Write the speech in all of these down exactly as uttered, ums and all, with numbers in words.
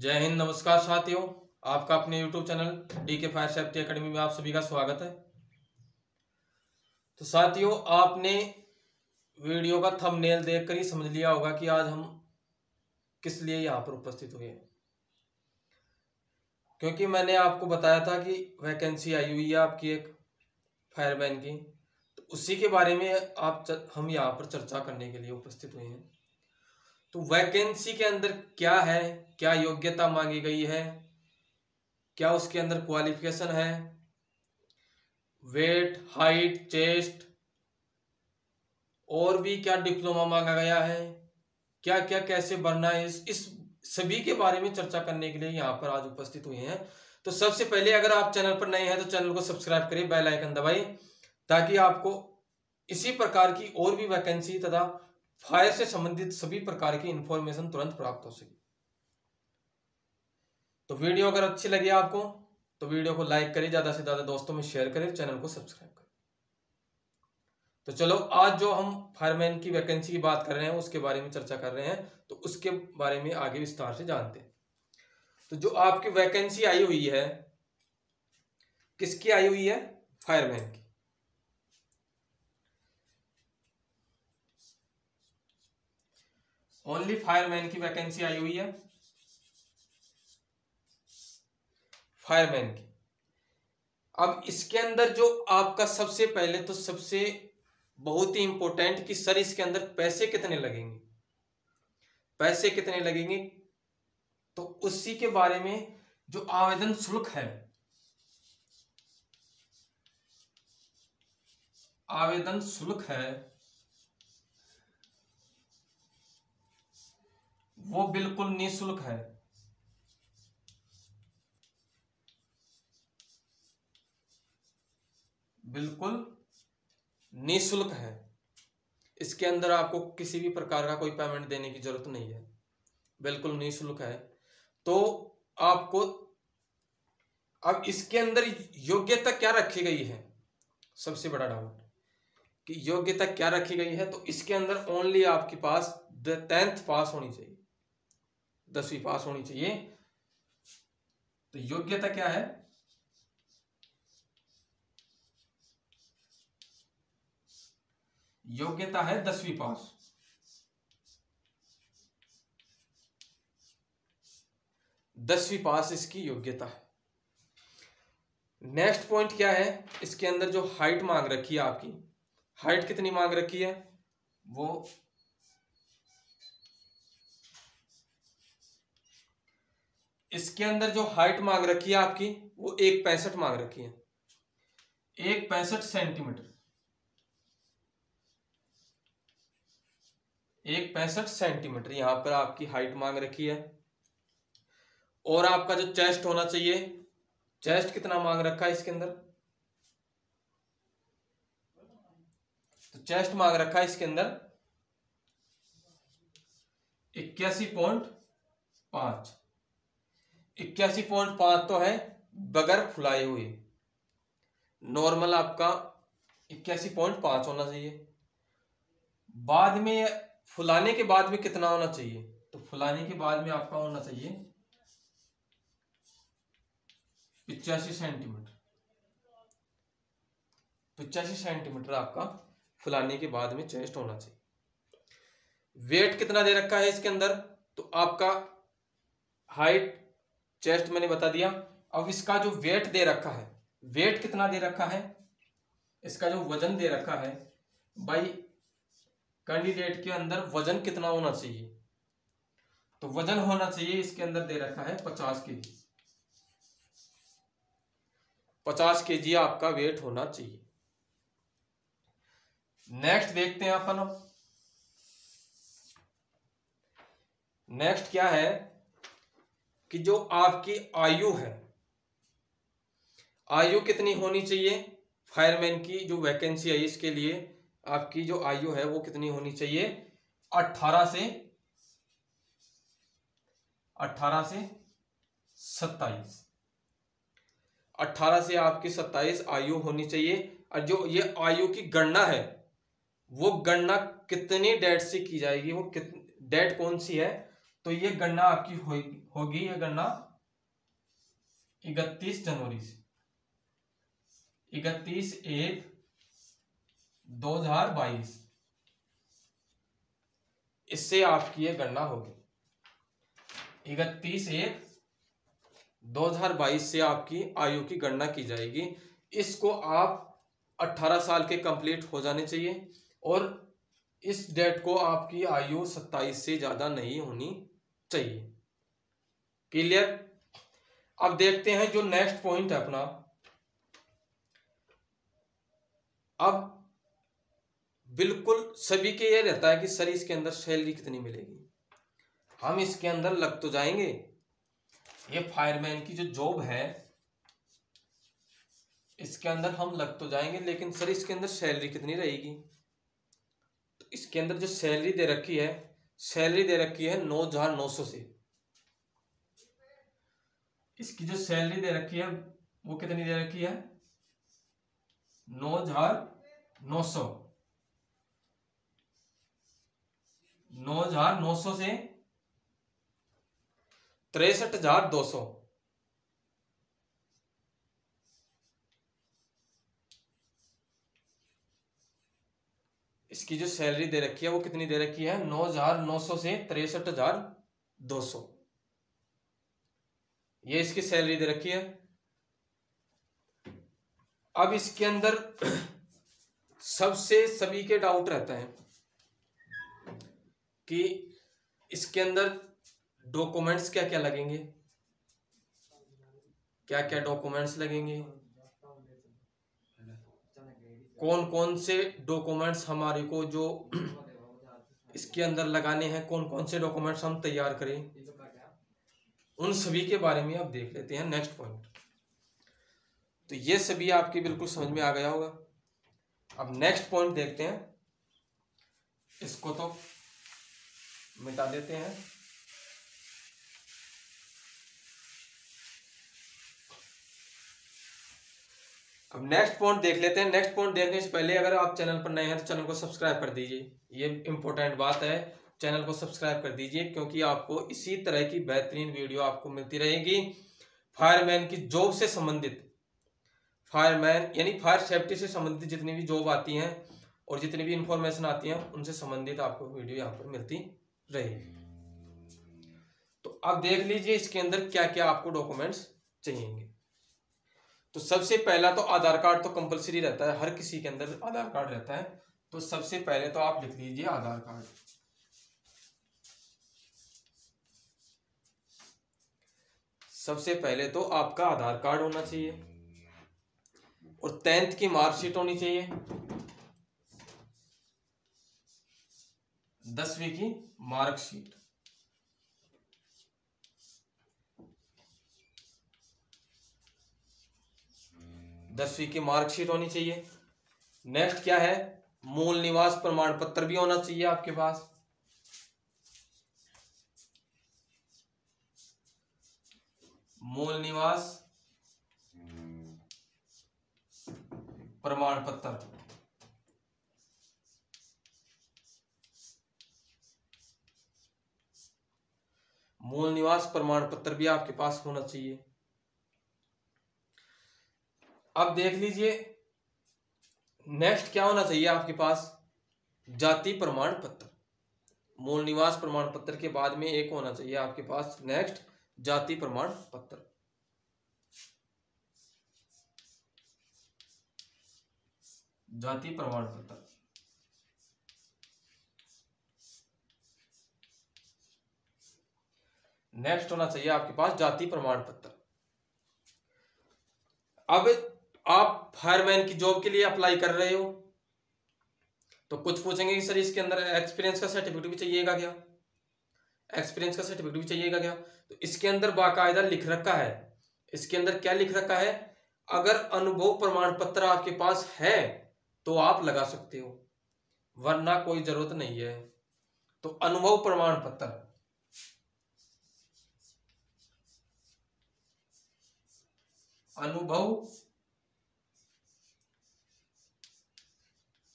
जय हिंद। नमस्कार साथियों, आपका अपने YouTube channel D K fire safety academy में आप सभी का स्वागत है। तो साथियों, आपने वीडियो का थंबनेल देखकर ही समझ लिया होगा कि आज हम किस लिए यहाँ पर उपस्थित हुए हैं, क्योंकि मैंने आपको बताया था कि वैकेंसी आई हुई है आपकी एक फायरमैन की, तो उसी के बारे में आप हम यहाँ पर चर्चा करने के लिए उपस्थित हुए हैं। तो वैकेंसी के अंदर क्या है, क्या योग्यता मांगी गई है, क्या उसके अंदर क्वालिफिकेशन है, वेट, हाइट, चेस्ट और भी क्या डिप्लोमा मांगा गया है, क्या क्या कैसे भरना है, इस, इस सभी के बारे में चर्चा करने के लिए यहाँ पर आज उपस्थित हुए हैं। तो सबसे पहले अगर आप चैनल पर नए हैं तो चैनल को सब्सक्राइब करें, बेल आइकन दबाएं, ताकि आपको इसी प्रकार की और भी वैकेंसी तथा फायर से संबंधित सभी प्रकार की इंफॉर्मेशन तुरंत प्राप्त हो सके। तो वीडियो अगर अच्छी लगी आपको तो वीडियो को लाइक करें, ज्यादा से ज्यादा दोस्तों में शेयर करें, चैनल को सब्सक्राइब करें। तो चलो, आज जो हम फायरमैन की वैकेंसी की बात कर रहे हैं उसके बारे में चर्चा कर रहे हैं, तो उसके बारे में आगे विस्तार से जानते हैं। तो जो आपकी वैकेंसी आई हुई है, किसकी आई हुई है? फायरमैन की। ओनली फायरमैन की वैकेंसी आई हुई है, फायरमैन की। अब इसके अंदर जो आपका सबसे पहले तो सबसे बहुत ही इंपॉर्टेंट कि सर इसके अंदर पैसे कितने लगेंगे, पैसे कितने लगेंगे, तो उसी के बारे में जो आवेदन शुल्क है, आवेदन शुल्क है वो बिल्कुल निःशुल्क है। बिल्कुल निःशुल्क है, इसके अंदर आपको किसी भी प्रकार का कोई पेमेंट देने की जरूरत नहीं है, बिल्कुल निःशुल्क है। तो आपको अब इसके अंदर योग्यता क्या रखी गई है, सबसे बड़ा डाउट कि योग्यता क्या रखी गई है। तो इसके अंदर ओनली आपके पास टेंथ पास होनी चाहिए, दसवीं पास होनी चाहिए। तो योग्यता क्या है? योग्यता है दसवीं पास। दसवीं पास इसकी योग्यता है। नेक्स्ट पॉइंट क्या है, इसके अंदर जो हाइट मांग रखी है आपकी, हाइट कितनी मांग रखी है? वो इसके अंदर जो हाइट मांग रखी है आपकी वो एक पैंसठ मांग रखी है, एक पैंसठ सेंटीमीटर, एक पैंसठ सेंटीमीटर यहां पर आपकी हाइट मांग रखी है। और आपका जो चेस्ट होना चाहिए, चेस्ट कितना मांग रखा है इसके अंदर? तो चेस्ट मांग रखा है इसके अंदर इक्यासी पॉइंट पांच, इक्यासी पॉइंट पांच तो है बगैर फुलाए हुए, नॉर्मल आपका इक्यासी पॉइंट पांच होना चाहिए। बाद में फुलाने के बाद में कितना होना चाहिए? तो फुलाने के बाद में आपका होना चाहिए पिचासी सेंटीमीटर, पिचासी सेंटीमीटर आपका फुलाने के बाद में चेस्ट होना चाहिए। वेट कितना दे रखा है इसके अंदर? तो आपका हाइट, चेस्ट मैंने बता दिया, अब इसका जो वेट दे रखा है, वेट कितना दे रखा है, इसका जो वजन दे रखा है भाई, कैंडिडेट के अंदर वजन कितना होना चाहिए? तो वजन होना चाहिए इसके अंदर दे रखा है पचास केजी, पचास केजी आपका वेट होना चाहिए। नेक्स्ट देखते हैं अपन, नेक्स्ट क्या है कि जो आपकी आयु है, आयु कितनी होनी चाहिए? फायरमैन की जो वैकेंसी है इसके लिए आपकी जो आयु है वो कितनी होनी चाहिए? अठारह से अठारह से सत्ताईस, अठारह से आपकी सत्ताईस आयु होनी चाहिए। और जो ये आयु की गणना है वो गणना कितनी डेट से की जाएगी, वो कितनी डेट कौन सी है? तो ये गणना आपकी होगी, ये गणना इकतीस जनवरी से इकतीस एक दो हजार बाईस इससे आपकी ये गणना होगी। इकतीस एक दो हजार बाईस से आपकी आयु की गणना की जाएगी। इसको आप अठारह साल के कंप्लीट हो जाने चाहिए और इस डेट को आपकी आयु सत्ताईस से ज्यादा नहीं होनी चाहिए। क्लियर। अब देखते हैं जो नेक्स्ट पॉइंट है अपना। अब बिल्कुल सभी के ये रहता है कि सर इसके अंदर सैलरी कितनी मिलेगी, हम इसके अंदर लग तो जाएंगे। ये फायरमैन की जो जॉब है इसके अंदर हम लग तो जाएंगे, लेकिन सर इसके अंदर सैलरी कितनी रहेगी। इसके अंदर जो सैलरी दे रखी है, सैलरी दे रखी है नौ हजार नौ सौ से। इसकी जो सैलरी दे रखी है वो कितनी दे रखी है, नौ हजार नौ सौ नौ हजार नौ सौ से तिरसठ हजार दो सौ इसकी जो सैलरी दे रखी है वो कितनी दे रखी है, नौ हजार नौ सौ से तिरसठ हजार दो सौ ये इसकी सैलरी दे रखी है। अब इसके अंदर सबसे सभी के डाउट रहता है कि इसके अंदर डॉक्यूमेंट्स क्या क्या लगेंगे, क्या क्या डॉक्यूमेंट्स लगेंगे, कौन कौन से डॉक्यूमेंट्स हमारे को जो इसके अंदर लगाने हैं, कौन कौन से डॉक्यूमेंट्स हम तैयार करें, उन सभी के बारे में आप देख लेते हैं नेक्स्ट पॉइंट। तो ये सभी आपके बिल्कुल समझ में आ गया होगा। अब नेक्स्ट पॉइंट देखते हैं, इसको तो मिटा देते हैं। अब नेक्स्ट पॉइंट देख लेते हैं। नेक्स्ट पॉइंट देखने से पहले अगर आप चैनल पर नए हैं तो चैनल को सब्सक्राइब कर दीजिए, ये इम्पोर्टेंट बात है, चैनल को सब्सक्राइब कर दीजिए, क्योंकि आपको इसी तरह की बेहतरीन वीडियो आपको मिलती रहेगी फायरमैन की जॉब से संबंधित। फायरमैन यानी फायर सेफ्टी से संबंधित जितनी भी जॉब आती हैं और जितनी भी इंफॉर्मेशन आती है उनसे संबंधित आपको वीडियो यहाँ पर मिलती रहेगी। तो आप देख लीजिए इसके अंदर क्या क्या आपको डॉक्यूमेंट्स चाहिए। तो सबसे पहला तो आधार कार्ड तो कंपलसरी रहता है, हर किसी के अंदर आधार कार्ड रहता है। तो सबसे पहले तो आप लिख लीजिए आधार कार्ड। सबसे पहले तो आपका आधार कार्ड होना चाहिए और टेंथ की मार्कशीट होनी चाहिए, दसवीं की मार्कशीट। दसवीं की मार्कशीट होनी चाहिए। नेक्स्ट क्या है, मूल निवास प्रमाण पत्र भी होना चाहिए आपके पास। मूल निवास प्रमाण पत्र, मूल निवास प्रमाण पत्र भी आपके पास होना चाहिए। अब देख लीजिए नेक्स्ट क्या होना चाहिए आपके पास, जाति प्रमाण पत्र। मूल निवास प्रमाण पत्र के बाद में एक होना चाहिए आपके पास नेक्स्ट जाति प्रमाण पत्र। जाति प्रमाण पत्र नेक्स्ट होना चाहिए आपके पास जाति प्रमाण पत्र। अब आप फायरमैन की जॉब के लिए अप्लाई कर रहे हो तो कुछ पूछेंगे कि सर इसके अंदर एक्सपीरियंस का सर्टिफिकेट भी चाहिएगा क्या, एक्सपीरियंस का सर्टिफिकेट भी चाहिएगा क्या। तो इसके अंदर बाकायदा लिख रखा है, इसके अंदर क्या लिख रखा है, अगर अनुभव प्रमाण पत्र आपके पास है तो आप लगा सकते हो, वरना कोई जरूरत नहीं है। तो अनुभव प्रमाण पत्र, अनुभव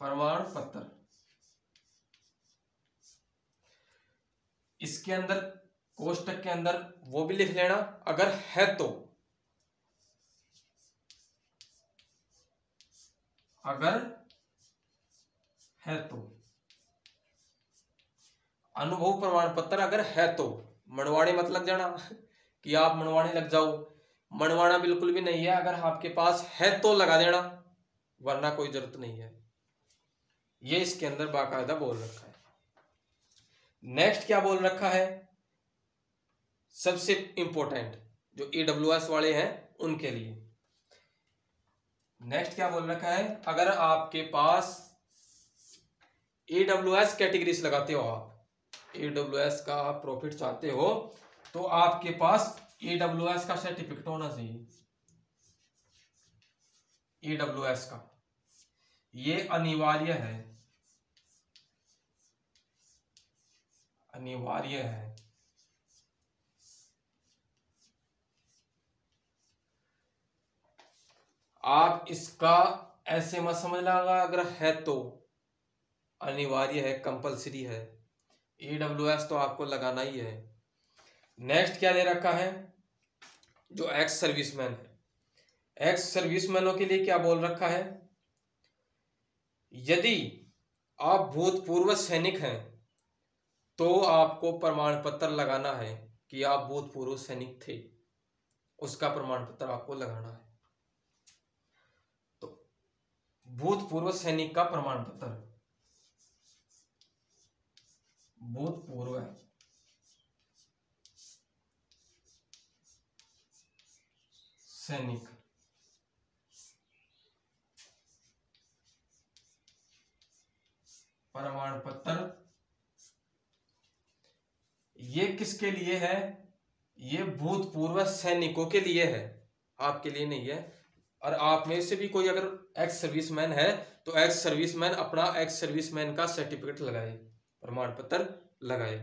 प्रमाण पत्र, इसके अंदर कोष्टक के अंदर वो भी लिख लेना अगर है तो, अगर है तो अनुभव प्रमाण पत्र अगर है तो। मनवाड़े मत लग जाना कि आप मनवाड़े लग जाओ, मनवाना बिल्कुल भी नहीं है। अगर आपके पास है तो लगा देना, वरना कोई जरूरत नहीं है। ये इसके अंदर बाकायदा बोल रखा है। नेक्स्ट क्या बोल रखा है, सबसे इंपॉर्टेंट जो ईडब्ल्यूएस वाले हैं उनके लिए नेक्स्ट क्या बोल रखा है, अगर आपके पास ईडब्ल्यूएस कैटेगरीज लगाते हो, आप ईडब्ल्यूएस का प्रॉफिट चाहते हो, तो आपके पास ईडब्ल्यूएस का सर्टिफिकेट होना चाहिए। ईडब्ल्यूएस का ये अनिवार्य है, अनिवार्य है। आप इसका ऐसे मत समझ लागा अगर है तो, अनिवार्य है, कंपलसरी है। ईडब्ल्यूएस तो आपको लगाना ही है। नेक्स्ट क्या दे रखा है, जो एक्स सर्विसमैन है, एक्स सर्विसमैनों के लिए क्या बोल रखा है, यदि आप भूतपूर्व सैनिक हैं तो आपको प्रमाण पत्र लगाना है कि आप भूतपूर्व सैनिक थे, उसका प्रमाण पत्र आपको लगाना है। तो भूतपूर्व सैनिक का प्रमाण पत्र, भूतपूर्व सैनिक प्रमाण पत्र, ये किसके लिए है, ये भूतपूर्व सैनिकों के लिए है, आपके लिए नहीं है। और आप में से भी कोई अगर एक्स सर्विसमैन है तो एक्स सर्विसमैन अपना एक्स सर्विसमैन का सर्टिफिकेट लगाए, प्रमाण पत्र लगाए।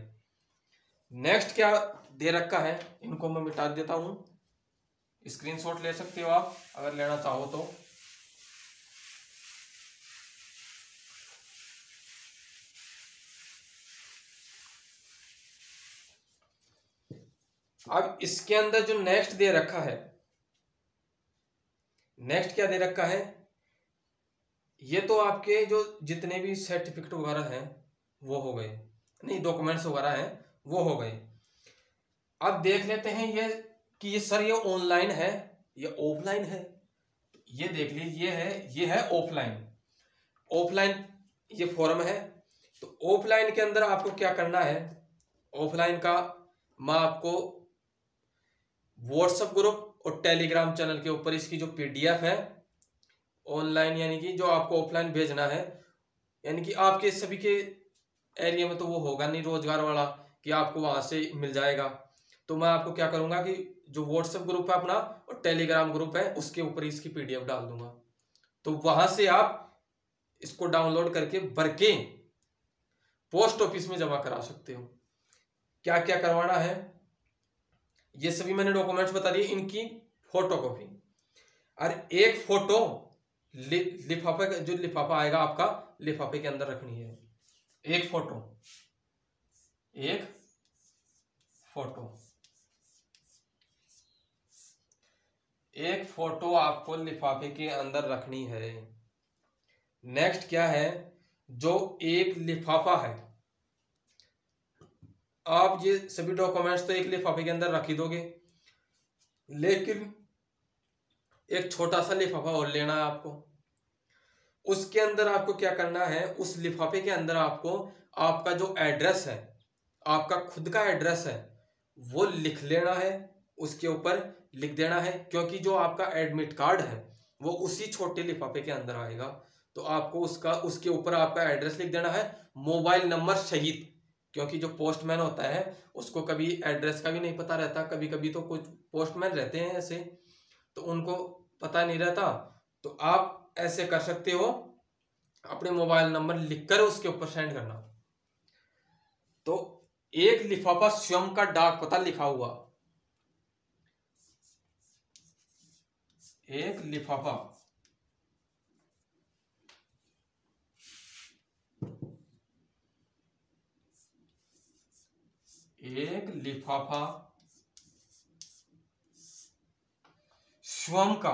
नेक्स्ट क्या दे रखा है, इनको मैं मिटा देता हूं, स्क्रीनशॉट ले सकते हो आप अगर लेना चाहो तो। अब इसके अंदर जो नेक्स्ट दे रखा है, नेक्स्ट क्या दे रखा है, ये तो आपके जो जितने भी सर्टिफिकेट वगैरह हैं वो हो गए, नहीं डॉक्यूमेंट्स वगैरह हैं वो हो गए। अब देख लेते हैं ये कि ये सर ये ऑनलाइन है या ऑफलाइन है। ये देख लीजिए, ये है ये है ऑफलाइन। ऑफलाइन ये फॉर्म है, तो ऑफलाइन के अंदर आपको क्या करना है, ऑफलाइन का मैं आपको व्हाट्सएप ग्रुप और टेलीग्राम चैनल के ऊपर इसकी जो पीडीएफ है ऑनलाइन, यानी कि जो आपको ऑफलाइन भेजना है, यानी कि आपके सभी के एरिया में तो वो होगा नहीं रोजगार वाला कि आपको वहां से मिल जाएगा। तो मैं आपको क्या करूंगा कि जो व्हाट्सएप ग्रुप है अपना और टेलीग्राम ग्रुप है उसके ऊपर इसकी पीडीएफ डाल दूंगा, तो वहां से आप इसको डाउनलोड करके भर के पोस्ट ऑफिस में जमा करा सकते हो। क्या क्या करवाना है, ये सभी मैंने डॉक्यूमेंट्स बता दिए, इनकी फोटोकॉपी और एक फोटो लि, लिफाफे जो लिफाफा आएगा आपका, लिफाफे के अंदर रखनी है। एक फोटो, एक फोटो, एक फोटो आपको लिफाफे के अंदर रखनी है। नेक्स्ट क्या है, जो एक लिफाफा है, आप ये सभी डॉक्यूमेंट्स तो एक लिफाफे के अंदर रख ही दोगे, लेकिन एक छोटा सा लिफाफा और लेना है आपको। उसके अंदर आपको क्या करना है, उस लिफाफे के अंदर आपको आपका जो एड्रेस है, आपका खुद का एड्रेस है वो लिख लेना है, उसके ऊपर लिख देना है, क्योंकि जो आपका एडमिट कार्ड है वो उसी छोटे लिफाफे के अंदर आएगा। तो आपको उसका उसके ऊपर आपका एड्रेस लिख देना है, मोबाइल नंबर सहित, क्योंकि जो पोस्टमैन होता है उसको कभी एड्रेस का भी नहीं पता रहता। कभी कभी तो कुछ पोस्टमैन रहते हैं ऐसे, तो उनको पता नहीं रहता, तो आप ऐसे कर सकते हो, अपने मोबाइल नंबर लिखकर उसके ऊपर सेंड करना। तो एक लिफाफा स्वयं का डाक पता लिखा हुआ, एक लिफाफा एक लिफाफा स्वयं का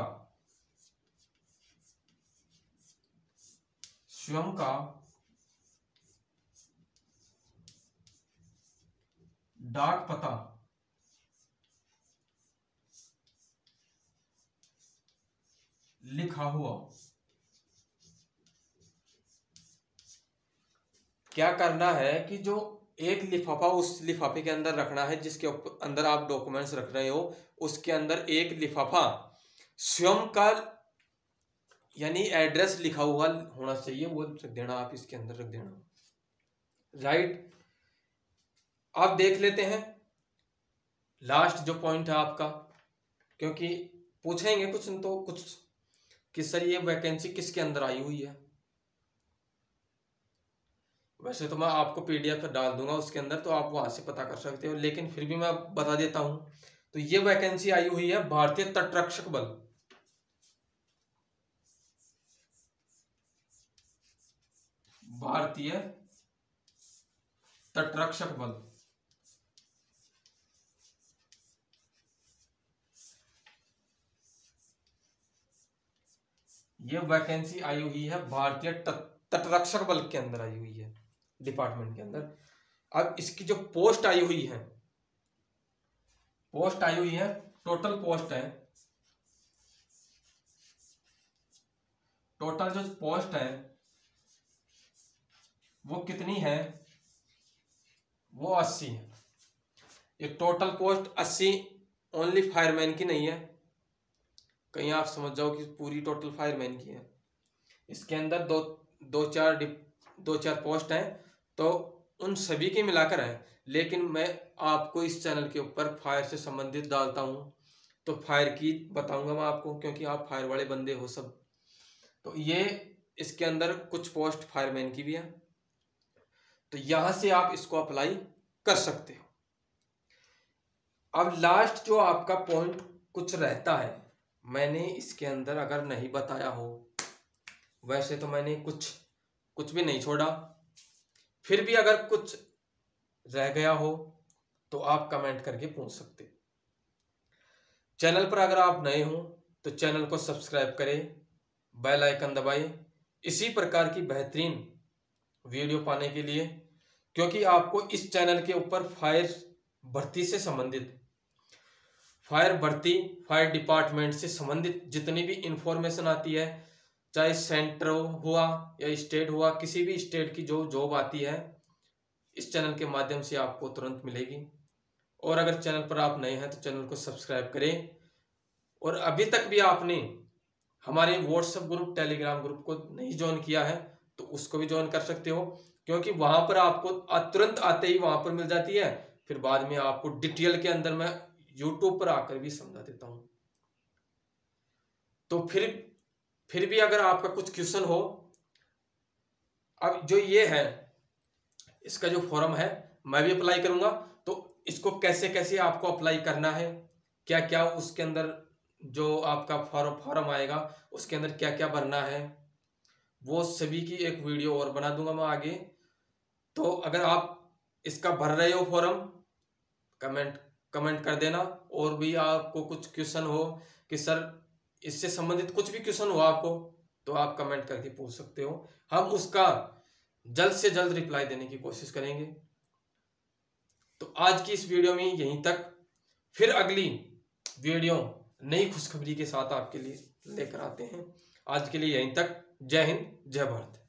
स्वयं का डाक पता लिखा हुआ। क्या करना है कि जो एक लिफाफा उस लिफाफे के अंदर रखना है जिसके अंदर आप डॉक्यूमेंट्स रख रहे हो, उसके अंदर एक लिफाफा स्वयं का यानी एड्रेस लिखा हुआ होना चाहिए, वो रख देना, आप इसके अंदर रख देना। राइट, आप देख लेते हैं लास्ट जो पॉइंट है आपका, क्योंकि पूछेंगे कुछ न तो कुछ कि सर ये वैकेंसी किसके अंदर आई हुई है। वैसे तो मैं आपको पीडीएफ पर डाल दूंगा उसके अंदर, तो आप वहां से पता कर सकते हो, लेकिन फिर भी मैं बता देता हूं। तो ये वैकेंसी आई हुई है भारतीय तटरक्षक बल, भारतीय तटरक्षक बल। ये वैकेंसी आई हुई है भारतीय तटरक्षक बल के अंदर आई हुई है, डिपार्टमेंट के अंदर। अब इसकी जो पोस्ट आई हुई है, पोस्ट आई हुई है, टोटल पोस्ट है, टोटल जो पोस्ट है वो कितनी है, वो अस्सी है। ये टोटल पोस्ट अस्सी ओनली फायरमैन की नहीं है, कहीं आप समझ जाओ कि पूरी टोटल फायरमैन की है। इसके अंदर दो दो चार दो चार पोस्ट हैं, तो उन सभी के मिलाकर हैं। लेकिन मैं आपको इस चैनल के ऊपर फायर से संबंधित डालता हूँ, तो फायर की बताऊँगा मैं आपको, क्योंकि आप फायर वाले बंदे हो सब। तो ये इसके अंदर कुछ पोस्ट फायरमैन की भी है, तो यहाँ से आप इसको अप्लाई कर सकते हो। अब लास्ट जो आपका पॉइंट कुछ रहता है, मैंने इसके अंदर अगर नहीं बताया हो, वैसे तो मैंने कुछ कुछ भी नहीं छोड़ा, फिर भी अगर कुछ रह गया हो तो आप कमेंट करके पूछ सकते। चैनल पर अगर आप नए हो तो चैनल को सब्सक्राइब करें, बेल आइकन दबाएं, इसी प्रकार की बेहतरीन वीडियो पाने के लिए, क्योंकि आपको इस चैनल के ऊपर फायर भर्ती से संबंधित, फायर भर्ती, फायर डिपार्टमेंट से संबंधित जितनी भी इंफॉर्मेशन आती है, चाहे सेंटर हुआ या स्टेट हुआ, किसी भी स्टेट की जो जॉब आती है इस चैनल के माध्यम से आपको तुरंत मिलेगी। और अगर चैनल पर आप नए हैं तो चैनल को सब्सक्राइब करें। और अभी तक भी आपने हमारे व्हाट्सएप ग्रुप, टेलीग्राम ग्रुप को नहीं ज्वाइन किया है तो उसको भी ज्वाइन कर सकते हो, क्योंकि वहां पर आपको तुरंत आते ही वहां पर मिल जाती है, फिर बाद में आपको डिटेल के अंदर मैं यूट्यूब पर आकर भी समझा देता हूँ। तो फिर फिर भी अगर आपका कुछ क्वेश्चन हो, अब जो ये है इसका जो फॉर्म है मैं भी अप्लाई करूंगा, तो इसको कैसे कैसे आपको अप्लाई करना है, क्या क्या उसके अंदर जो आपका फॉर्म फॉर्म आएगा उसके अंदर क्या क्या भरना है, वो सभी की एक वीडियो और बना दूंगा मैं आगे। तो अगर आप इसका भर रहे हो फॉर्म, कमेंट कमेंट कर देना। और भी आपको कुछ क्वेश्चन हो कि सर इससे संबंधित कुछ भी क्वेश्चन हो आपको, तो आप कमेंट करके पूछ सकते हो, हम उसका जल्द से जल्द रिप्लाई देने की कोशिश करेंगे। तो आज की इस वीडियो में यहीं तक, फिर अगली वीडियो नई खुशखबरी के साथ आपके लिए लेकर आते हैं। आज के लिए यहीं तक। जय हिंद, जय भारत।